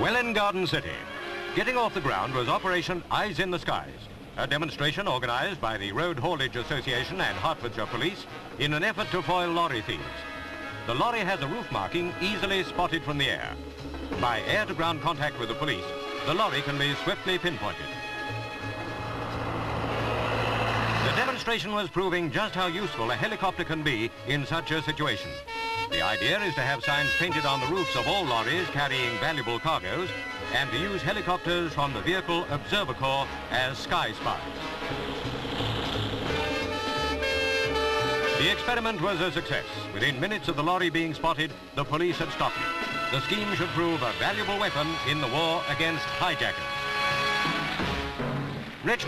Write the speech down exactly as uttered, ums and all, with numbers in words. Welwyn Garden City. Getting off the ground was Operation Eyes in the Skies, a demonstration organised by the Road Haulage Association and Hertfordshire Police in an effort to foil lorry thieves. The lorry had the roof marking easily spotted from the air. By air-to-ground contact with the police, the lorry can be swiftly pinpointed. The demonstration was proving just how useful a helicopter can be in such a situation. The idea is to have signs painted on the roofs of all lorries carrying valuable cargoes and to use helicopters from the Vehicle Observer Corps as sky spies. The experiment was a success. Within minutes of the lorry being spotted, the police had stopped it. The scheme should prove a valuable weapon in the war against hijackers. Richmond.